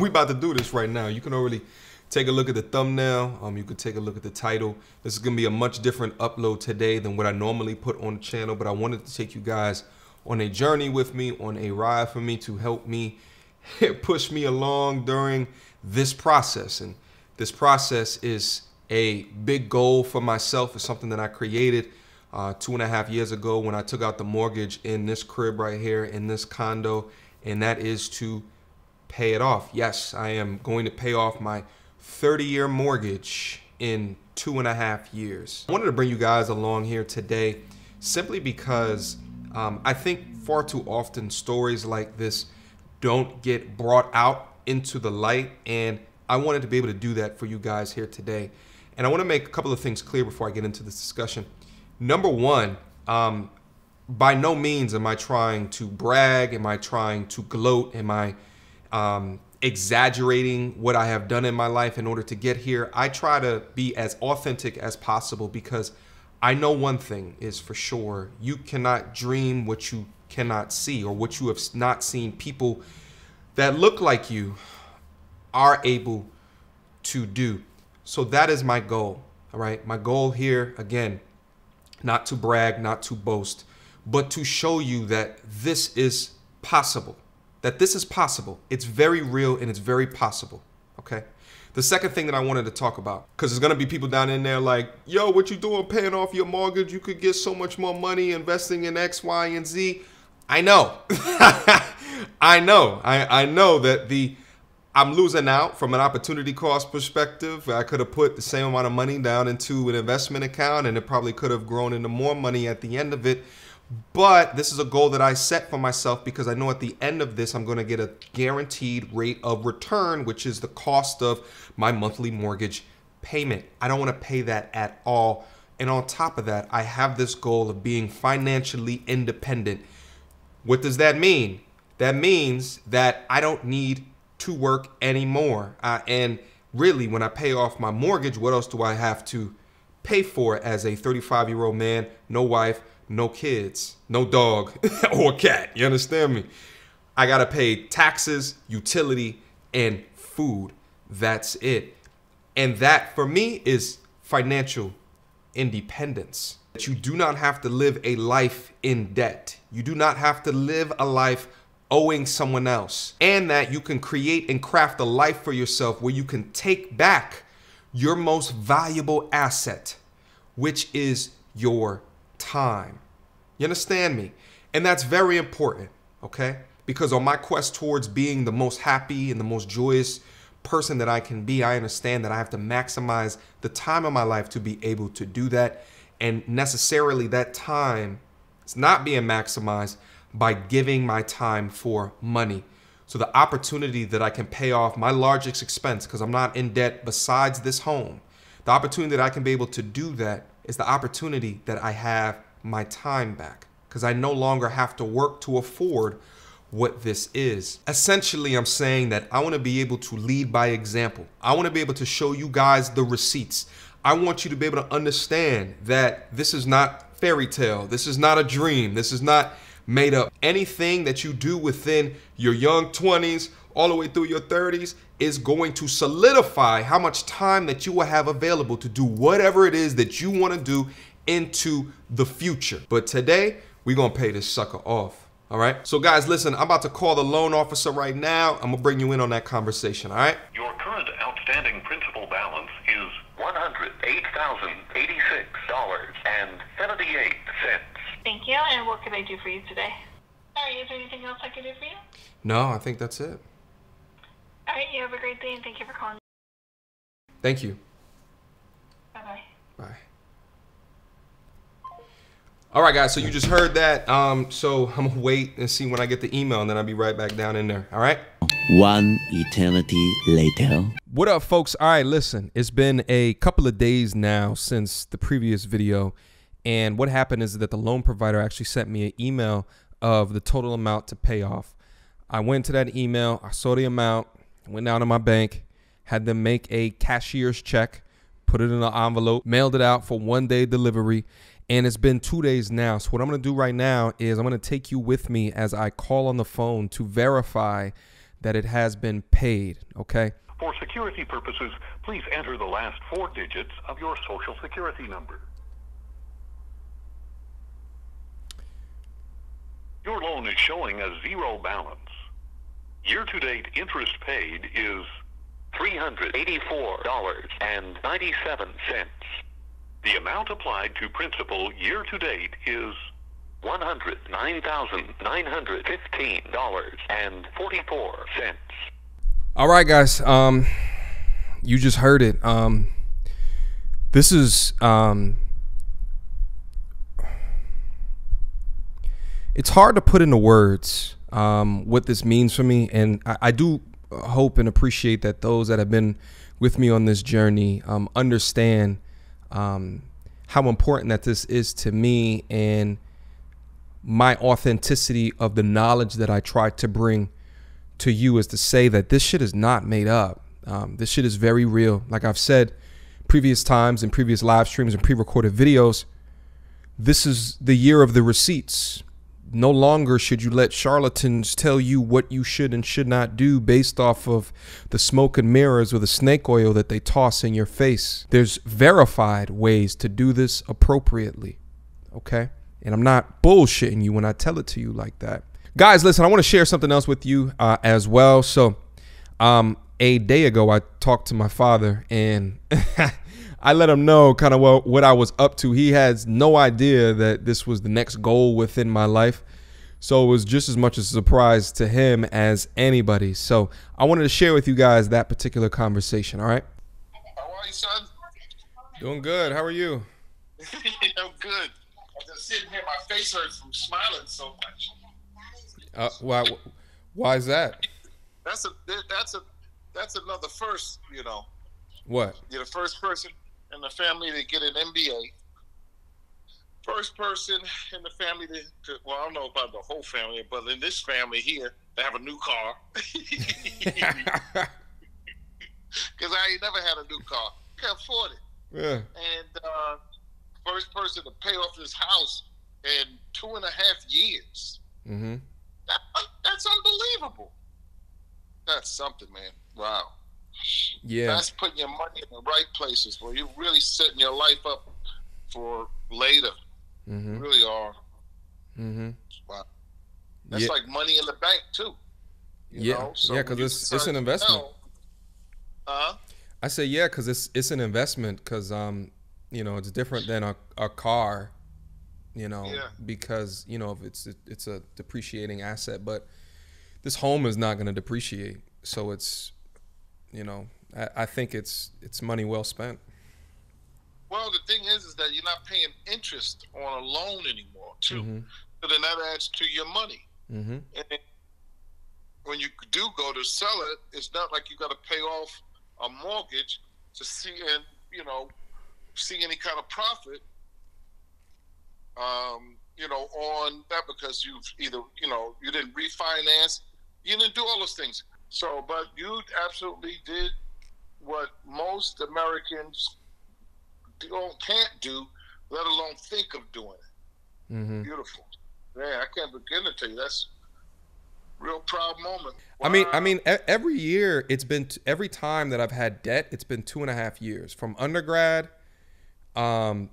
We about to do this right now. You can already take a look at the thumbnail. You could take a look at the title. This is gonna be a much different upload today than what I normally put on the channel, but I wanted to take you guys on a journey with me, on a ride for me, to help me push me along during this process. And this process is a big goal for myself. It's something that I created 2.5 years ago when I took out the mortgage in this crib right here, in this condo, and that is to pay it off. Yes, I am going to pay off my 30-year mortgage in 2.5 years. I wanted to bring you guys along here today simply because I think far too often stories like this don't get brought out into the light, and I wanted to be able to do that for you guys here today. And I want to make a couple of things clear before I get into this discussion. Number one, by no means am I trying to brag, am I trying to gloat, am I exaggerating what I have done in my life in order to get here. I try to be as authentic as possible because I know one thing is for sure: you cannot dream what you cannot see, or what you have not seen. People that look like you are able to do. So that is my goal, all right? My goal here, again, not to brag, not to boast, but to show you that this is possible, that this is possible. It's very real and it's very possible, okay? The second thing that I wanted to talk about, because there's gonna be people down in there like, yo, what you doing paying off your mortgage? You could get so much more money investing in X, Y, and Z. I know, I know, I know that I'm losing out from an opportunity cost perspective. I could have put the same amount of money down into an investment account and it probably could have grown into more money at the end of it. But this is a goal that I set for myself because I know at the end of this, I'm gonna get a guaranteed rate of return, which is the cost of my monthly mortgage payment. I don't wanna pay that at all. And on top of that, I have this goal of being financially independent. What does that mean? That means that I don't need to work anymore. And really, when I pay off my mortgage, what else do I have to pay for as a 35-year-old man, no wife, no kids, no dog or cat? You understand me? I gotta pay taxes, utility, and food. That's it. And that for me is financial independence. That you do not have to live a life in debt. You do not have to live a life owing someone else, and that you can create and craft a life for yourself where you can take back your most valuable asset, which is your time. You understand me? And that's very important, okay? Because on my quest towards being the most happy and the most joyous person that I can be, I understand that I have to maximize the time of my life to be able to do that. And necessarily that time is not being maximized by giving my time for money. So the opportunity that I can pay off my largest expense, because I'm not in debt besides this home, the opportunity that I can be able to do that is the opportunity that I have my time back, because I no longer have to work to afford what this is. Essentially, I'm saying that I want to be able to lead by example. I want to be able to show you guys the receipts. I want you to be able to understand that this is not fairy tale. This is not a dream. This is not made up. Anything that you do within your young 20s all the way through your 30s is going to solidify how much time that you will have available to do whatever it is that you want to do into the future. But today, we're going to pay this sucker off. All right. So guys, listen, I'm about to call the loan officer right now. I'm going to bring you in on that conversation. All right. Your current outstanding principal balance is $108,086.78. Thank you, and what can I do for you today? Sorry, is there anything else I can do for you? No, I think that's it. All right, you have a great day, and thank you for calling. Thank you. Bye-bye. Bye. All right, guys, so you just heard that. So I'm gonna wait and see when I get the email, and then I'll be right back down in there, all right? One eternity later. What up, folks? All right, listen, it's been a couple of days now since the previous video. And what happened is that the loan provider actually sent me an email of the total amount to pay off. I went to that email, I saw the amount, went down to my bank, had them make a cashier's check, put it in an envelope, mailed it out for one-day delivery, and it's been 2 days now. So what I'm gonna do right now is I'm gonna take you with me as I call on the phone to verify that it has been paid, okay? For security purposes, please enter the last 4 digits of your social security number. Your loan is showing a 0 balance. Year-to-date interest paid is $384.97. The amount applied to principal year-to-date is $109,915.44. All right, guys. You just heard it. This is it's hard to put into words what this means for me, and I do hope and appreciate that those that have been with me on this journey understand how important that this is to me and my authenticity of the knowledge that I try to bring to you is to say that this shit is not made up. This shit is very real. Like I've said previous times in previous live streams and pre-recorded videos, this is the year of the receipts. No longer should you let charlatans tell you what you should and should not do based off of the smoke and mirrors or the snake oil that they toss in your face. There's verified ways to do this appropriately, okay? And I'm not bullshitting you when I tell it to you like that. Guys, listen, I want to share something else with you as well. So a day ago, I talked to my father and I let him know kind of what I was up to. He has no idea that this was the next goal within my life. So it was just as much a surprise to him as anybody. So I wanted to share with you guys that particular conversation. All right. How are you, son? Doing good. How are you? I'm good. I'm just sitting here, my face hurts from smiling so much. Why is that? That's another first, you know. What? You're the first person in the family to get an MBA. First person in the family to well, I don't know about the whole family, but in this family here, they have a new car. Because I ain't never had a new car. I can afford it. Yeah. And, first person to pay off his house in 2.5 years. Mm-hmm. That's unbelievable. That's something, man. Wow. Yeah. That's putting your money in the right places where you're really setting your life up for later. Mm-hmm. You really are. Mm-hmm. Wow. That's like money in the bank, too. You know? So yeah, because it's an investment. I say, yeah, because it's an investment because, you know, it's different than a car, you know, because, you know, it's a depreciating asset, but this home is not going to depreciate. So it's, you know, I think it's money well spent. Well, the thing is that you're not paying interest on a loan anymore, too. Mm-hmm. So then that adds to your money. Mm-hmm. And when you do go to sell it, it's not like you got to pay off a mortgage to see and, you know, see any kind of profit, you know, on that because you've either, you know, you didn't refinance, you didn't do all those things. So, but you absolutely did what most Americans can't do, let alone think of doing it. Mm-hmm. Beautiful. Man, I can't begin to tell you, that's a real proud moment. Wow. I mean, every year it's been, every time that I've had debt, it's been 2.5 years from undergrad. When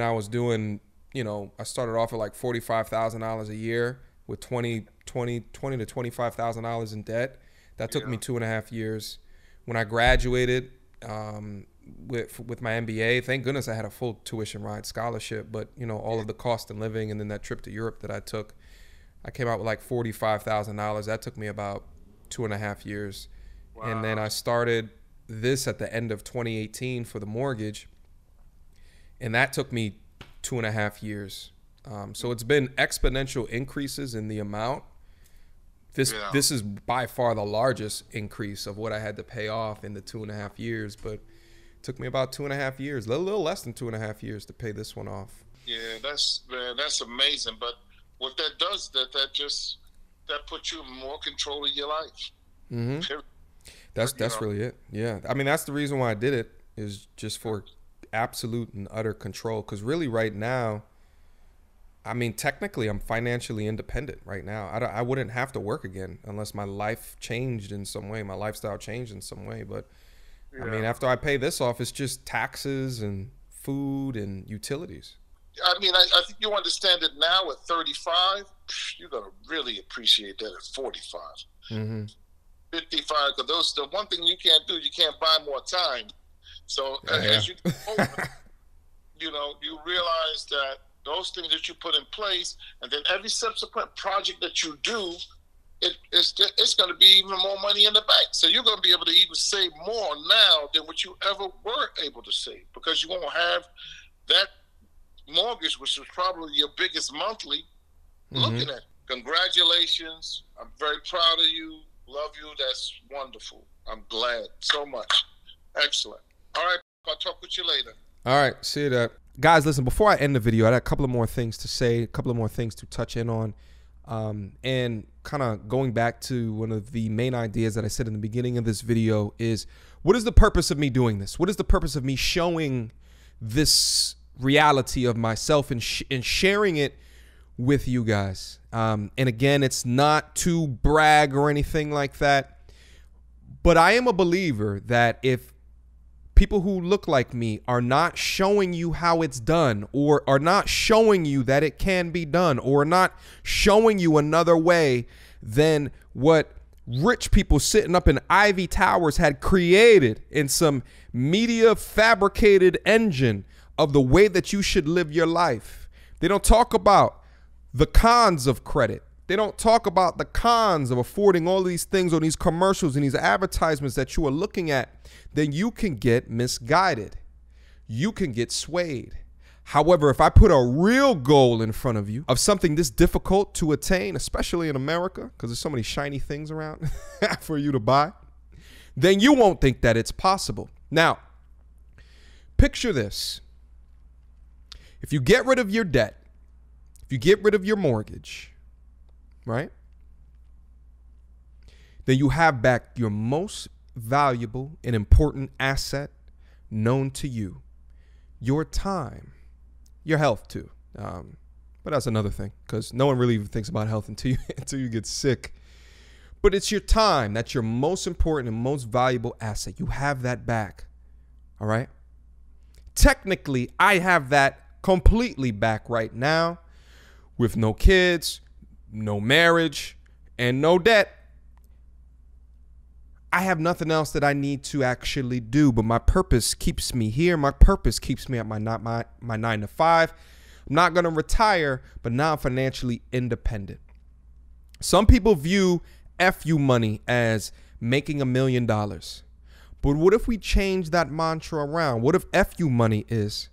I was doing, you know, I started off at like $45,000 a year with $20,000 to $25,000 in debt. That took me 2.5 years. When I graduated with my MBA, thank goodness I had a full tuition ride scholarship, but you know, all of the cost of living and then that trip to Europe that I took, I came out with like $45,000. That took me about 2.5 years. Wow. And then I started this at the end of 2018 for the mortgage. And that took me 2.5 years. So it's been exponential increases in the amount. This is by far the largest increase of what I had to pay off in the 2.5 years, but it took me about 2.5 years, a little less than 2.5 years to pay this one off. Yeah, that's amazing. But what that does, that puts you in more control of your life. Mm-hmm. That's really it. Yeah. I mean, that's the reason why I did it is just for absolute and utter control, because really right now I mean, technically, I'm financially independent right now. I wouldn't have to work again unless my life changed in some way, my lifestyle changed in some way. But yeah. I mean, after I pay this off, it's just taxes and food and utilities. I mean, I think you understand it now at 35. You're going to really appreciate that at 45. Mm-hmm. 55, because those, the one thing you can't do, you can't buy more time. So yeah. As you get older, you know, you realize that those things that you put in place, and then every subsequent project that you do, it's going to be even more money in the bank. So you're going to be able to even save more now than what you ever were able to save, because you won't have that mortgage, which was probably your biggest monthly. Mm-hmm. Looking at, congratulations, I'm very proud of you, love you, that's wonderful, I'm glad so much, excellent. All right, I'll talk with you later. All right, see you there. Guys, listen, before I end the video, I had a couple of more things to say, a couple of more things to touch in on, and kind of going back to one of the main ideas that I said in the beginning of this video is, what is the purpose of me doing this? What is the purpose of me showing this reality of myself and sharing it with you guys? And again, it's not to brag or anything like that, but I am a believer that if people who look like me are not showing you how it's done, or are not showing you that it can be done, or not showing you another way than what rich people sitting up in Ivy Towers had created in some media fabricated engine of the way that you should live your life. They don't talk about the cons of credit. They don't talk about the cons of affording all these things on these commercials and these advertisements that you are looking at. Then you can get misguided. You can get swayed. However, if I put a real goal in front of you of something this difficult to attain, especially in America, because there's so many shiny things around for you to buy, then you won't think that it's possible. Now, picture this. If you get rid of your debt, if you get rid of your mortgage, right, then you have back your most valuable and important asset known to you, your time, your health too. But that's another thing, because no one really even thinks about health until you get sick. But it's your time. That's your most important and most valuable asset. You have that back. All right. Technically, I have that completely back right now, with no kids, no marriage, and no debt. I have nothing else that I need to actually do, but my purpose keeps me here. My purpose keeps me at my 9-to-5. I'm not going to retire, but now I'm financially independent. Some people view FU money as making $1 million. But what if we change that mantra around? What if FU money is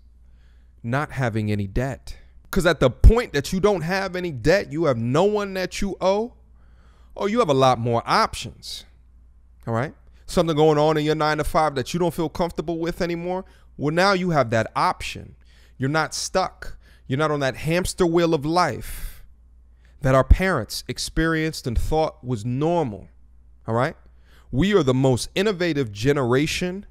not having any debt? Because at the point that you don't have any debt, you have no one that you owe, or you have a lot more options. All right. Something going on in your 9-to-5 that you don't feel comfortable with anymore. Well, now you have that option. You're not stuck. You're not on that hamster wheel of life that our parents experienced and thought was normal. All right. We are the most innovative generation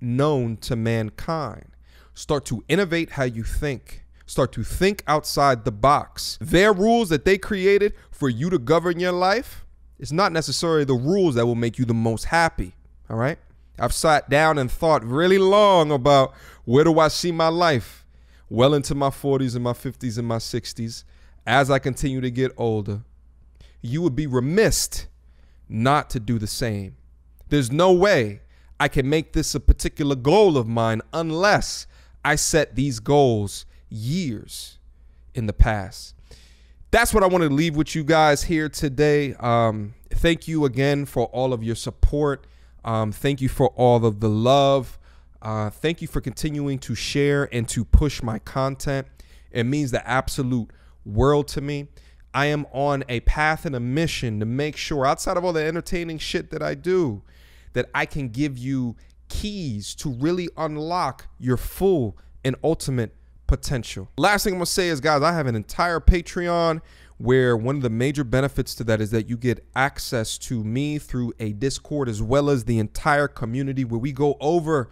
known to mankind. Start to innovate how you think. Start to think outside the box. Their rules that they created for you to govern your life, it's not necessarily the rules that will make you the most happy, all right? I've sat down and thought really long about, where do I see my life? Well into my 40s and my 50s and my 60s, as I continue to get older, you would be remiss not to do the same. There's no way I can make this a particular goal of mine unless I set these goals years in the past. That's what I wanted to leave with you guys here today. Thank you again for all of your support. Thank you for all of the love. Thank you for continuing to share and to push my content. It means the absolute world to me. I am on a path and a mission to make sure, outside of all the entertaining shit that I do, that I can give you keys to really unlock your full and ultimate potential. Last thing I'm gonna say is, guys, I have an entire Patreon where one of the major benefits to that is that you get access to me through a Discord, as well as the entire community, where we go over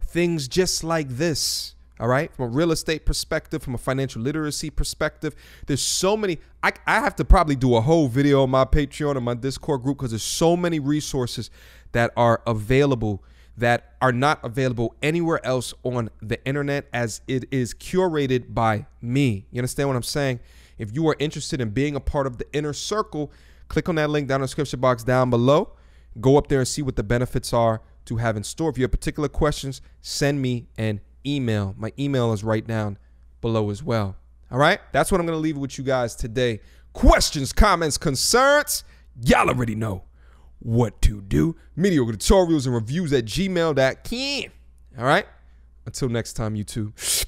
things just like this. all right? From a real estate perspective, from a financial literacy perspective, there's so many. I have to probably do a whole video on my Patreon and my Discord group because there's so many resources that are available that are not available anywhere else on the internet, as it is curated by me. You understand what I'm saying? If you are interested in being a part of the inner circle, click on that link down in the description box down below. Go up there and see what the benefits are to have in store. If you have particular questions, send me an email. My email is right down below as well. All right? That's what I'm going to leave with you guys today. Questions, comments, concerns, y'all already know what to do. Mediocre Tutorials and Reviews at gmail.com. All right? Until next time, YouTube.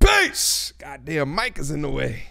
Peace! Goddamn, mic is in the way.